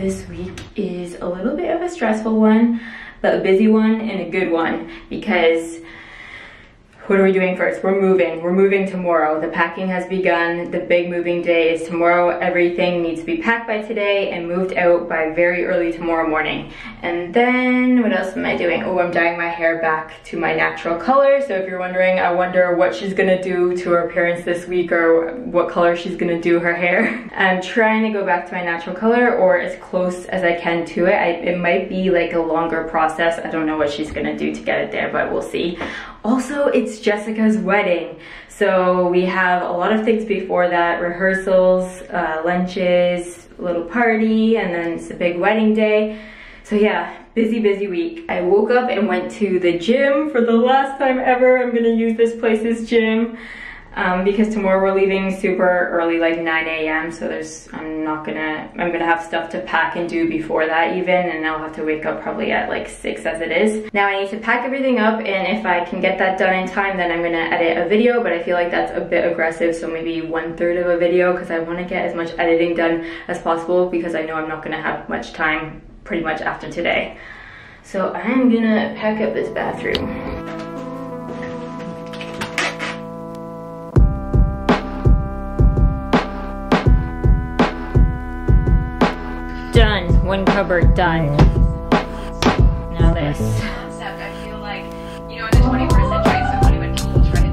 this week is a little bit of a stressful one, but a busy one and a good one, because what are we doing first? We're moving. We're moving tomorrow. The packing has begun. The big moving day is tomorrow. Everything needs to be packed by today and moved out by very early tomorrow morning. And then what else am I doing? Oh, I'm dyeing my hair back to my natural color. So if you're wondering, I wonder what she's gonna do to her appearance this week or what color she's gonna do her hair. I'm trying to go back to my natural color or as close as I can to it. It might be like a longer process. I don't know what she's gonna do to get it there, but we'll see. Also, it's Jessica's wedding, so we have a lot of things before that: rehearsals, lunches, little party, and then it's a big wedding day. So yeah, busy, busy week. I woke up and went to the gym for the last time ever. I'm gonna use this place's gym because tomorrow we're leaving super early, like 9 a.m. So I'm gonna have stuff to pack and do before that even, and I'll have to wake up probably at like 6 as it is. Now I need to pack everything up, and if I can get that done in time, then I'm gonna edit a video, but I feel like that's a bit aggressive, so maybe 1/3 of a video, because I wanna get as much editing done as possible, because I know I'm not gonna have much time pretty much after today. So I'm gonna pack up this bathroom. Done. One cupboard done. Now this. Except I feel like, you know, in the 21st century, somebody would try to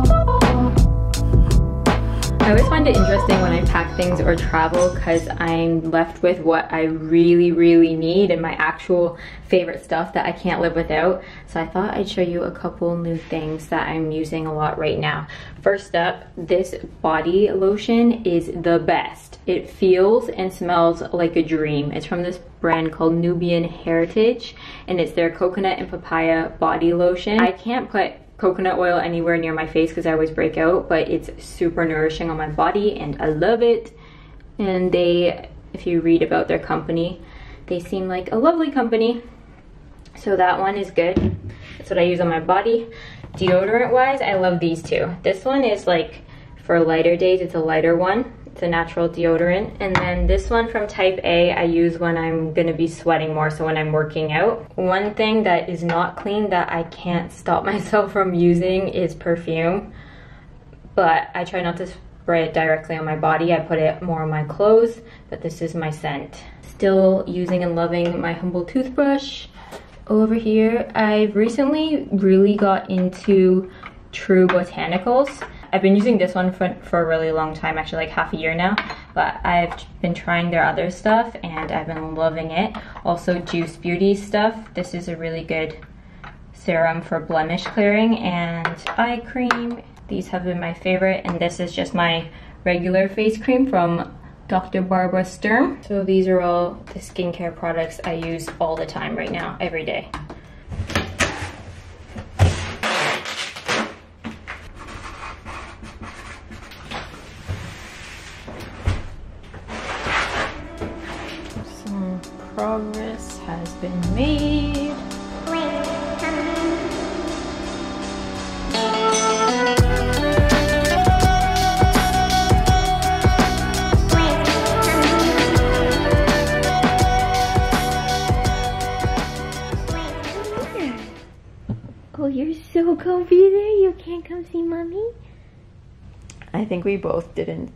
debunk. I always find it interesting when I pack things or travel, because I'm left with what I really, really need and my actual favorite stuff that I can't live without. So I thought I'd show you a couple new things that I'm using a lot right now. First up, this body lotion is the best. It feels and smells like a dream. It's from this brand called Nubian Heritage, and it's their coconut and papaya body lotion. I can't put coconut oil anywhere near my face because I always break out, but it's super nourishing on my body and I love it. And they, if you read about their company, they seem like a lovely company. So that one is good. That's what I use on my body. Deodorant wise, I love these two. This one is like for lighter days. It's a lighter one. It's a natural deodorant. And then this one from Type A, I use when I'm gonna be sweating more, so when I'm working out. One thing that is not clean that I can't stop myself from using is perfume, but I try not to spray it directly on my body. I put it more on my clothes, but this is my scent. Still using and loving my humble toothbrush. Over here, I've recently really got into True Botanicals. I've been using this one for a really long time, actually like half a year now, but I've been trying their other stuff and I've been loving it. Also Juice Beauty stuff. This is a really good serum for blemish clearing and eye cream. These have been my favorite, and this is just my regular face cream from Dr. Barbara Sturm. So these are all the skincare products I use all the time right now, every day. Some progress has been made. Comfy there, you can't come see mommy. I think we both didn't.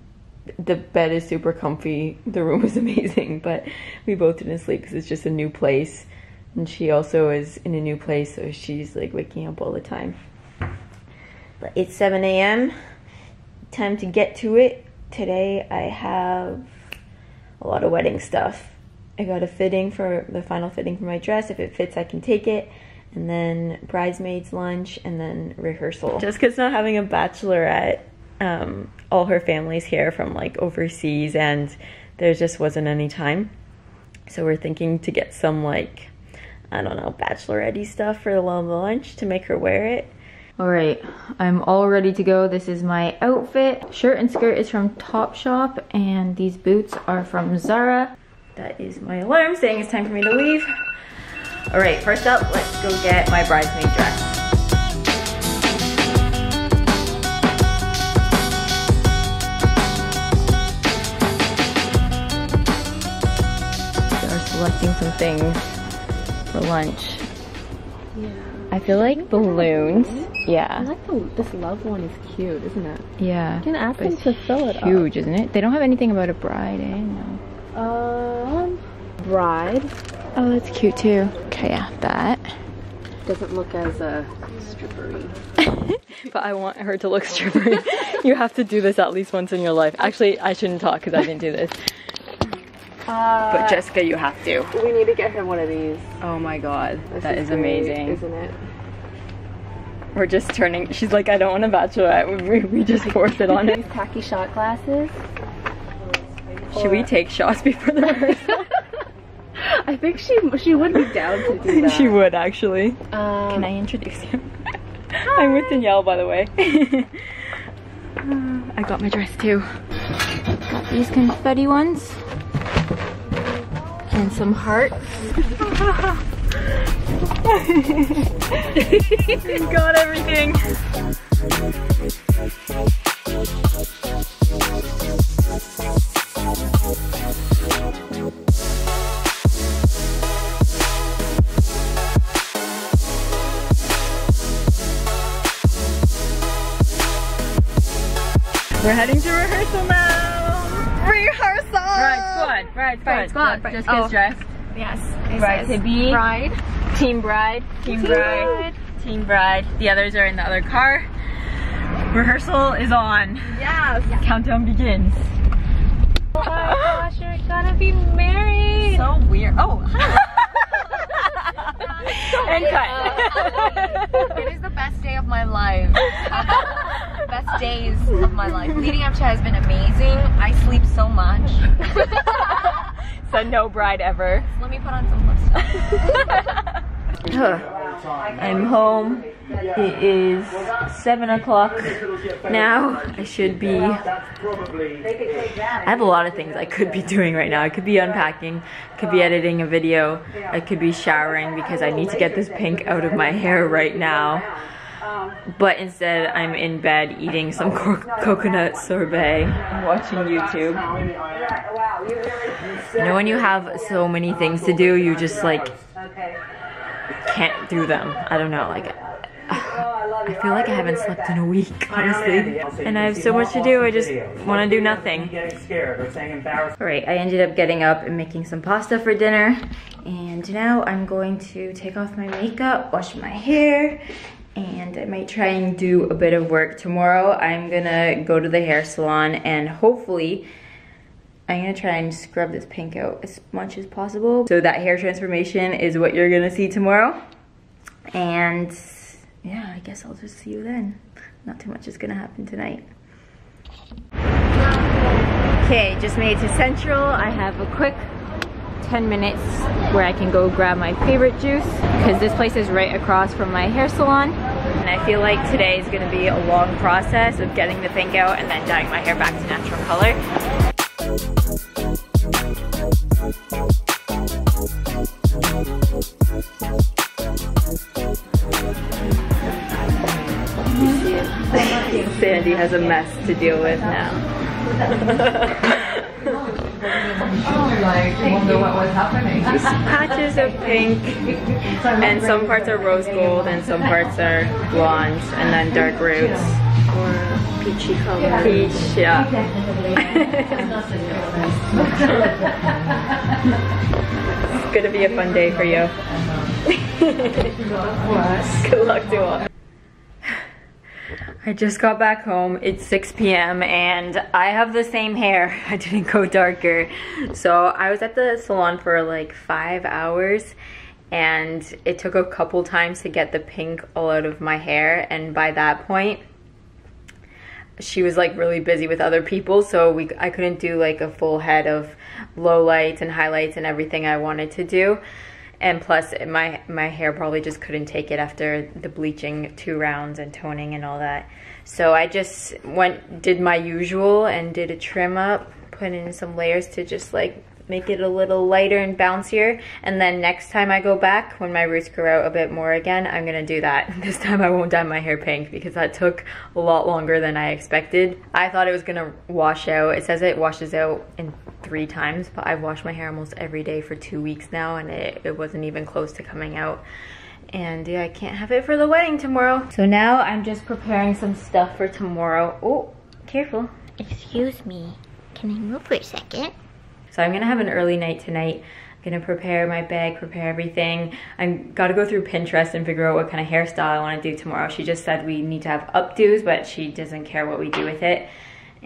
The bed is super comfy, the room is amazing, but we both didn't sleep because it's just a new place, and she also is in a new place, so she's like waking up all the time. But it's 7 a.m. time to get to it. Today I have a lot of wedding stuff. I got a fitting for the final fitting for my dress. If it fits, I can take it. And then bridesmaids lunch, and then rehearsal. Jessica's not having a bachelorette. All her family's here from like overseas, and there just wasn't any time. So we're thinking to get some like, I don't know, bachelorette-y stuff for the lunch to make her wear it. All right, I'm all ready to go. This is my outfit. Shirt and skirt is from Topshop, and these boots are from Zara. That is my alarm saying it's time for me to leave. All right, first up, let's go get my bridesmaid dress. selecting some things for lunch. Yeah. I feel like balloons. Yeah. I like this love one is cute, isn't it? Yeah. You can ask them to fill it up. Huge, isn't it? They don't have anything about a bride, eh? No. Bride. Oh, that's cute too. Okay, yeah, that. Doesn't look as strippery. But I want her to look strippery. You have to do this at least once in your life. Actually, I shouldn't talk because I didn't do this. But Jessica, you have to. We need to get her one of these. Oh my god, that is amazing. Isn't it? We're just turning, she's like, I don't want a bachelorette. We just forced it on her. These tacky shot glasses. Should we take shots before the rehearsal? I think she would be down to do that. She would, actually. Can I introduce you? Hi. I'm with Danielle, by the way. I got my dress too. Got these confetti ones. And some hearts. Got everything. We're heading to rehearsal now! Rehearsal! Bride squad. Just gets dressed. Yes. Bride to be. Bride. Team bride. The others are in the other car. Rehearsal is on. Yes. Countdown begins. Oh my gosh, you're gonna be married! So weird. Oh, and cut. It is the best day of my life. Best days of my life. Leading up to has been amazing. I sleep so much. So no bride ever. Let me put on some lipstick. I'm home. It is 7 o'clock now. I should be... I have a lot of things I could be doing right now. I could be unpacking, I could be editing a video, I could be showering because I need to get this pink out of my hair right now. But instead, I'm in bed eating some coconut sorbet and watching YouTube. You know when you have so many things to do, you just like can't do them. I don't know, like I feel like I haven't slept in a week, honestly. And I have so much to do, I just want to do nothing. Alright, I ended up getting up and making some pasta for dinner. And now I'm going to take off my makeup, wash my hair, and I might try and do a bit of work tomorrow. I'm gonna go to the hair salon and hopefully I'm gonna try and scrub this pink out as much as possible. So that hair transformation is what you're gonna see tomorrow. And yeah, I guess I'll just see you then. Not too much is gonna happen tonight. Okay, just made it to Central. I have a quick 10 minutes where I can go grab my favorite juice because this place is right across from my hair salon. And I feel like today is going to be a long process of getting the pink out and then dyeing my hair back to natural color. Sandy has a mess to deal with now. Patches of pink, and some parts are rose gold, and some parts are blonde, and then dark roots. Or peachy color. Peach, yeah. It's gonna be a fun day for you. Good luck to all. I just got back home, it's 6 p.m. and I have the same hair, I didn't go darker. So I was at the salon for like 5 hours and it took a couple times to get the pink all out of my hair, and by that point she was like really busy with other people, so I couldn't do like a full head of low lights and highlights and everything I wanted to do. And plus, my hair probably just couldn't take it after the bleaching 2 rounds and toning and all that. So I just did my usual and did a trim up, put in some layers to just like make it a little lighter and bouncier. And then next time I go back, when my roots grow out a bit more again, I'm gonna do that. This time I won't dye my hair pink because that took a lot longer than I expected. I thought it was gonna wash out. It says it washes out in 3 times, but I've washed my hair almost every day for 2 weeks now, and it wasn't even close to coming out. And yeah, I can't have it for the wedding tomorrow. So now I'm just preparing some stuff for tomorrow. Oh, careful. Excuse me, can I move for a second? So I'm gonna have an early night tonight. I'm gonna prepare my bag, prepare everything. I've gotta go through Pinterest and figure out what kind of hairstyle I wanna do tomorrow. She just said we need to have updos, but she doesn't care what we do with it.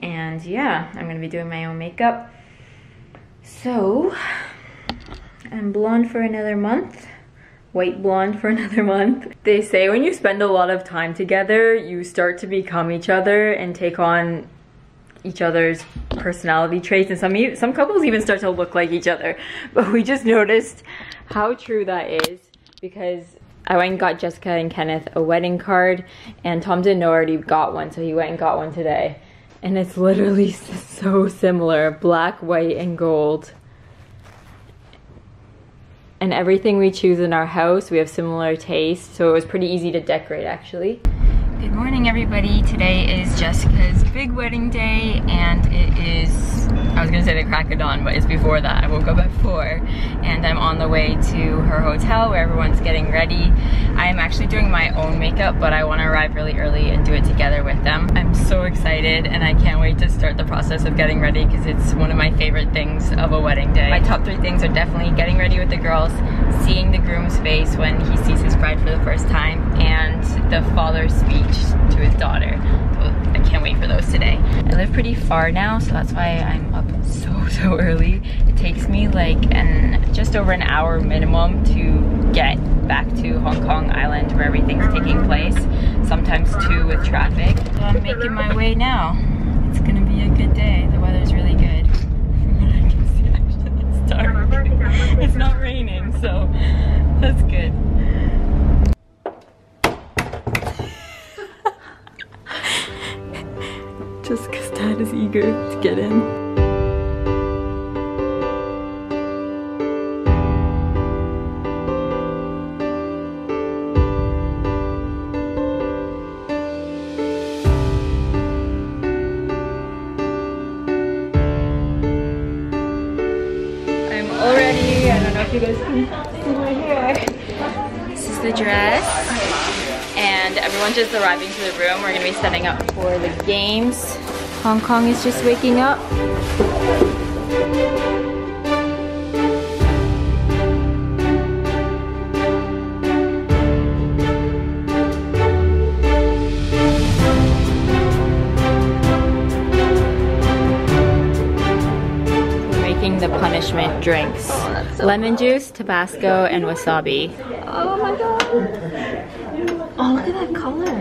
And yeah, I'm gonna be doing my own makeup. So, I'm blonde for another month. White blonde for another month. They say when you spend a lot of time together, you start to become each other and take on each other's personality traits, and some couples even start to look like each other. But we just noticed how true that is, because I went and got Jessica and Kenneth a wedding card, and Tom didn't know I already got one, so he went and got one today. And it's literally so similar, black, white, and gold. And everything we choose in our house, we have similar tastes, so it was pretty easy to decorate, actually. Good morning, everybody. Today is Jessica's big wedding day, and it is, I was gonna say the crack of dawn, but it's before that. I woke up at 4, and I'm on the way to her hotel where everyone's getting ready. I'm actually doing my own makeup, but I wanna arrive really early and do it together with them. I'm so excited, and I can't wait to start the process of getting ready, because it's one of my favorite things of a wedding day. My top 3 things are definitely getting ready with the girls, seeing the groom's face when he sees his bride for the first time, and the father's speech to his daughter. I can't wait for those today. I live pretty far now, so that's why I'm up so early. It takes me like just over an hour minimum to get back to Hong Kong Island where everything's taking place, sometimes 2 with traffic. So I'm making my way now. It's gonna be a good day. The weather's really good. From what I can see, actually, it's dark. It's not raining, so that's good. Just because Dad is eager to get in. I'm all ready. I don't know if you guys can see my hair. This is the dress. And everyone's just arriving to the room. We're gonna be setting up for the games. Hong Kong is just waking up. We're making the punishment drinks. Oh, so lemon juice, Tabasco, and wasabi. Oh my god. Oh, look at that color.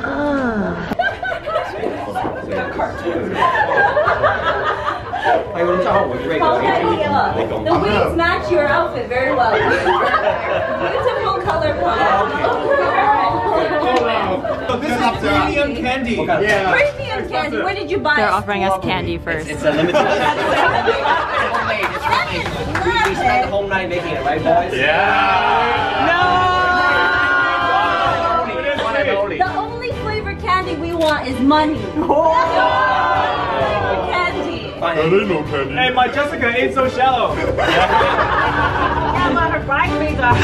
Ah. The wigs match your outfit very well. Beautiful color palette. So this is premium candy. Yeah. Premium candy. Where did you buy it? They're offering us candy first. It's a limited edition. We spent the whole night making it, right, boys? Yeah. No. The only flavored candy we want is money. Oh. That's the only flavored candy. There ain't no candy. Hey, my Jessica ain't so shallow. Yeah, but her bright face up.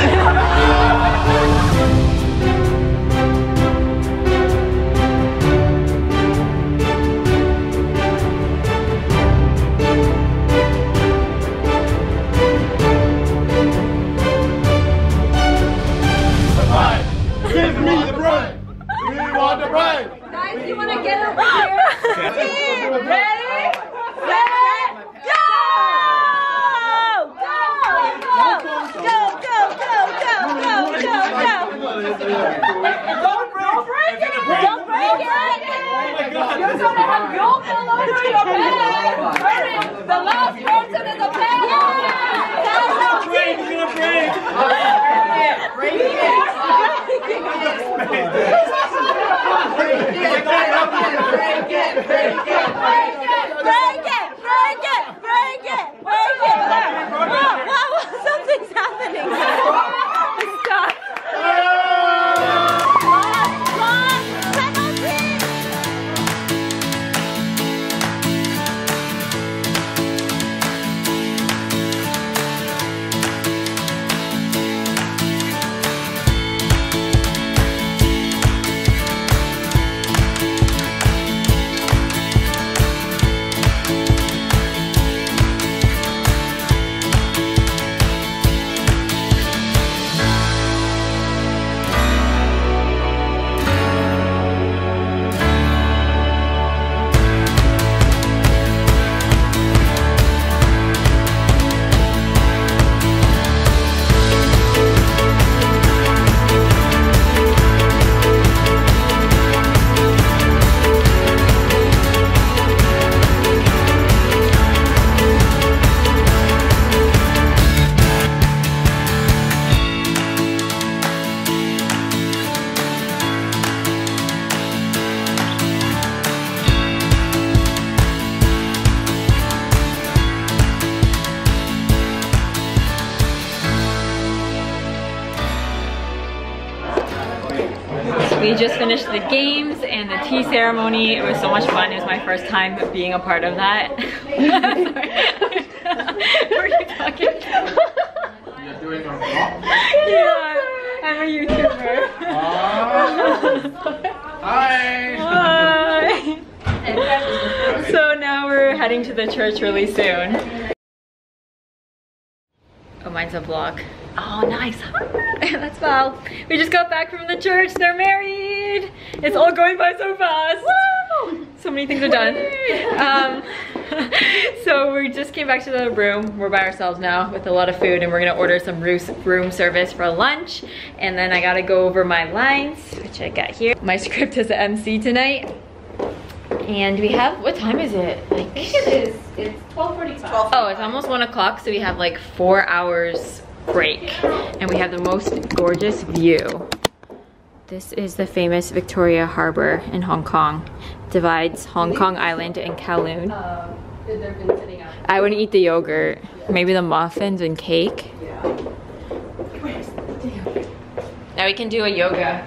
We just finished the games and the tea ceremony. It was so much fun. It was my first time being a part of that. What are you talking about? You're doing a vlog? Yeah, I'm a YouTuber. Hi! Hi! So now we're heading to the church really soon. Oh, mine's a vlog. Oh, nice. That's Val. We just got back from the church. They're married. It's all going by so fast. Woo! So many things are done. So we just came back to the room. We're by ourselves now with a lot of food, and we're gonna order some room service for lunch. And then I gotta go over my lines, which I got here. My script as an MC tonight. And we have, what time is it? Like, I think it is, it's 12:45. Oh, it's almost 1 o'clock, so we have like 4 hours break. And we have the most gorgeous view. This is the famous Victoria Harbour in Hong Kong. Divides Hong Kong Island and Kowloon. I wouldn't eat the yogurt. Maybe the muffins and cake. Now we can do a yoga.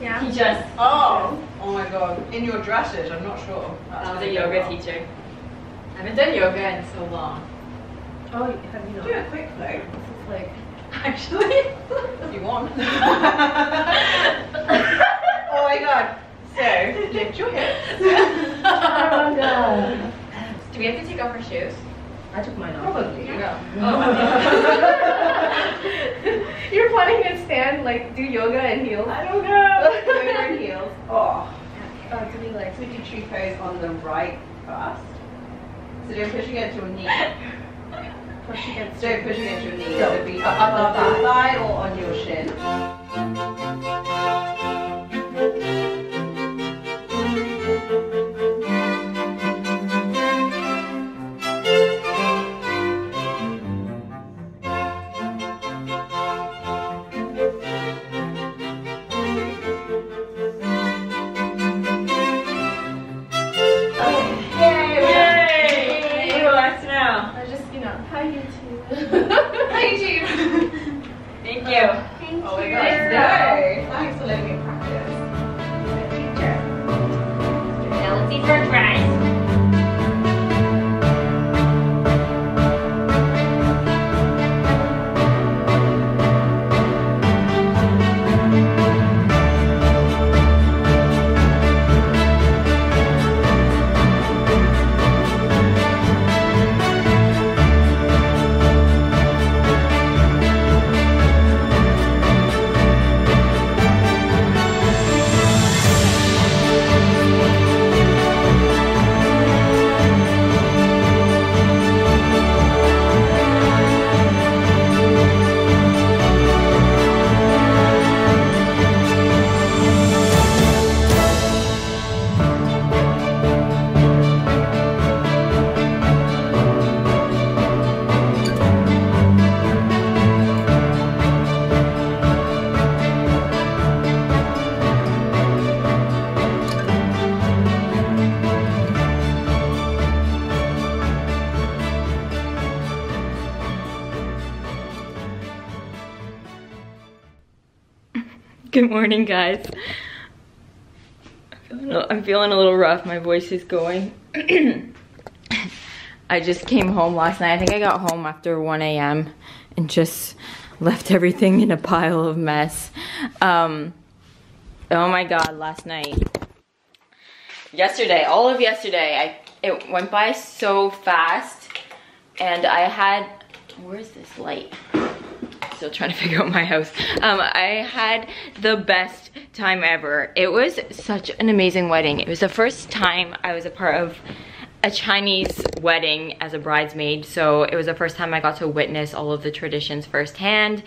Yeah. He just, oh my god, in your dresses, I'm not sure. I was a yoga teacher. I haven't done yoga in so long. Oh, have you not? Do a quick float. Like, actually, if you want. Oh my god. So, lift your hips. Oh my god. Do we have to take off our shoes? I took mine off. Probably. Yeah. Oh. You're planning to stand, like, do yoga and heels? I don't know. Yoga and heels. Oh. Okay. Oh, to be like, we do tree pose on the right first. So they're pushing it to your knee. Pushing it. So pushing it to your knee. So it'd be up the thigh or on your shin. Good morning, guys. I'm feeling a little rough. My voice is going. I just came home last night. I think I got home after 1 a.m. and just left everything in a pile of mess. Oh my god, last night. Yesterday, all of yesterday, it went by so fast, and I had, where is this light? Still trying to figure out my house. I had the best time ever. It was such an amazing wedding. It was the first time I was a part of a Chinese wedding as a bridesmaid, so it was the first time I got to witness all of the traditions firsthand.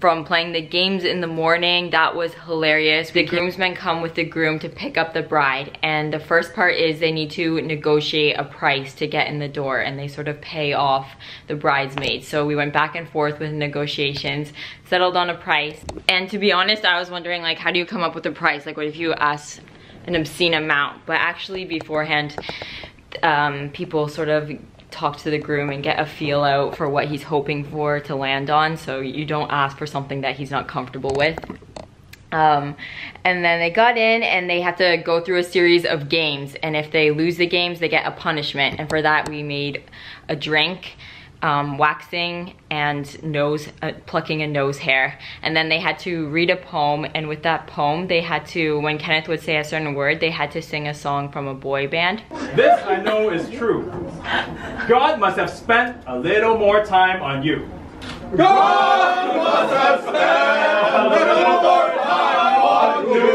From playing the games in the morning, that was hilarious. The groomsmen come with the groom to pick up the bride, and the first part is they need to negotiate a price to get in the door, and they sort of pay off the bridesmaids. So we went back and forth with negotiations, settled on a price. And to be honest, I was wondering, like, how do you come up with a price? Like, what if you ask an obscene amount? But actually beforehand, people sort of talk to the groom and get a feel out for what he's hoping for to land on, so you don't ask for something that he's not comfortable with. And then they got in and they had to go through a series of games, and if they lose the games they get a punishment, and for that we made a drink, waxing and nose plucking a nose hair. And then they had to read a poem, and with that poem they had to, when Kenneth would say a certain word, they had to sing a song from a boy band. This I know is true. God must have spent a little more time on you. God must have spent a little more time on you.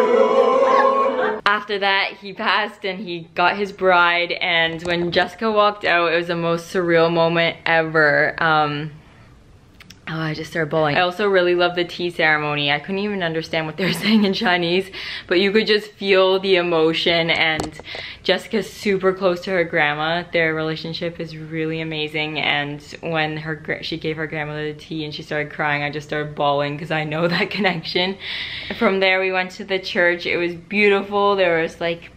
After that, he passed and he got his bride, and when Jessica walked out, it was the most surreal moment ever. Oh, I just started bawling. I also really love the tea ceremony. I couldn't even understand what they were saying in Chinese, but you could just feel the emotion, and Jessica's super close to her grandma. Their relationship is really amazing, and when she gave her grandmother the tea and she started crying, I just started bawling because I know that connection. From there, we went to the church. It was beautiful. There was like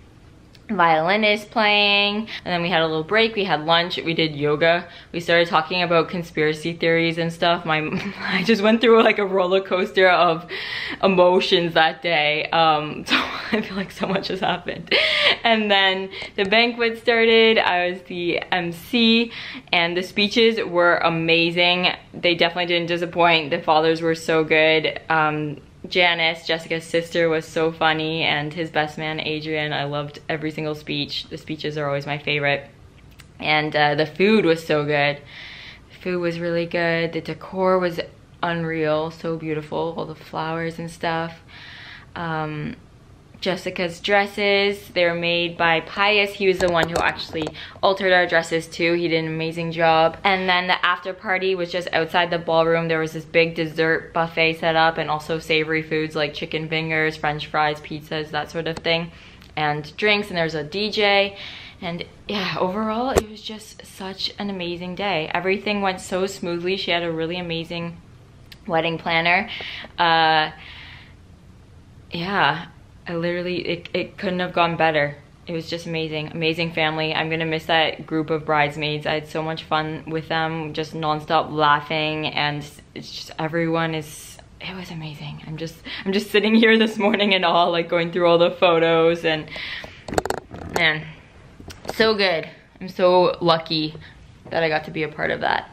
violinist playing, and then we had a little break, we had lunch, we did yoga, we started talking about conspiracy theories and stuff. I just went through like a roller coaster of emotions that day. So I feel like so much has happened. And then the banquet started, I was the MC, and the speeches were amazing. They definitely didn't disappoint. The fathers were so good. Janice, Jessica's sister, was so funny, and his best man, Adrian. I loved every single speech. The speeches are always my favorite. And the food was so good. The food was really good. The decor was unreal, so beautiful, all the flowers and stuff. Jessica's dresses, they were made by Pius. He was the one who actually altered our dresses too. He did an amazing job. And then the after party was just outside the ballroom. There was this big dessert buffet set up, and also savory foods like chicken fingers, french fries, pizzas, that sort of thing, and drinks, and there's a DJ. And yeah, overall it was just such an amazing day. Everything went so smoothly. She had a really amazing wedding planner. Yeah, I literally, it couldn't have gone better. It was just amazing, amazing family. I'm gonna miss that group of bridesmaids. I had so much fun with them, just nonstop laughing, and it's just everyone is, it was amazing. I'm just sitting here this morning and all, like going through all the photos, and man, so good. I'm so lucky that I got to be a part of that.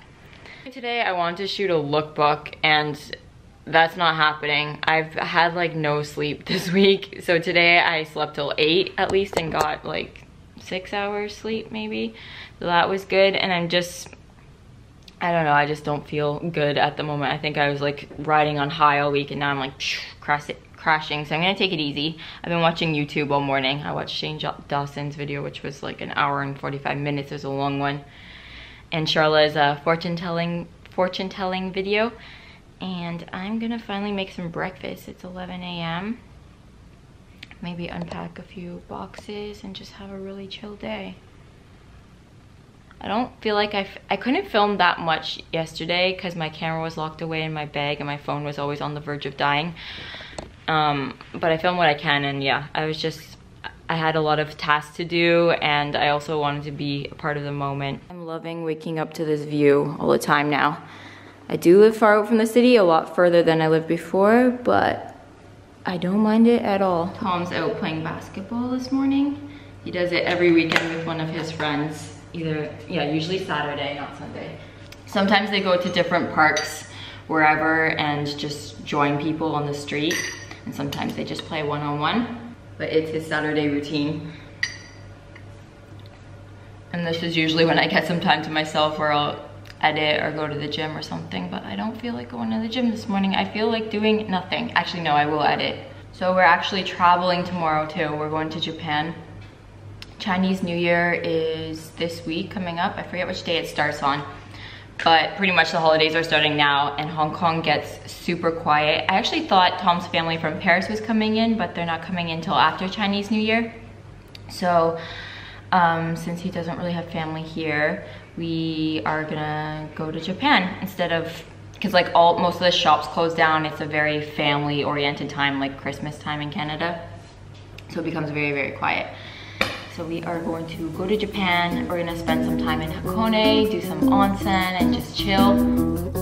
Today I wanted to shoot a lookbook, and that's not happening. I've had like no sleep this week, so today I slept till 8 at least and got like 6 hours sleep maybe, so that was good. And I'm just, I don't know, I just don't feel good at the moment. I think I was like riding on high all week, and now I'm like crashing, so I'm gonna take it easy. I've been watching YouTube all morning. I watched Shane Dawson's video, which was like an hour and 45 minutes. It was a long one. And Charla's fortune-telling video. And I'm gonna finally make some breakfast. It's 11 a.m. Maybe unpack a few boxes and just have a really chill day. I don't feel like I couldn't film that much yesterday because my camera was locked away in my bag and my phone was always on the verge of dying. But I film what I can, and yeah, I had a lot of tasks to do, and I also wanted to be a part of the moment. I'm loving waking up to this view all the time now. I do live far out from the city, a lot further than I lived before, but I don't mind it at all. Tom's out playing basketball this morning. He does it every weekend with one of his friends. Usually Saturday, not Sunday. Sometimes they go to different parks, wherever, and just join people on the street. And sometimes they just play one-on-one, but it's his Saturday routine. And this is usually when I get some time to myself where I'll edit or go to the gym or something, but I don't feel like going to the gym this morning. I feel like doing nothing. Actually, no, I will edit. So we're actually traveling tomorrow too. We're going to Japan. Chinese New Year is this week coming up. I forget which day it starts on, but pretty much the holidays are starting now, and Hong Kong gets super quiet. I actually thought Tom's family from Paris was coming in, but they're not coming in till after Chinese New Year. So since he doesn't really have family here, we are gonna go to Japan instead of, because like most of the shops close down. It's a very family oriented time, like Christmas time in Canada, so it becomes very, very quiet. So we are going to go to Japan. We're gonna spend some time in Hakone, do some onsen, and just chill.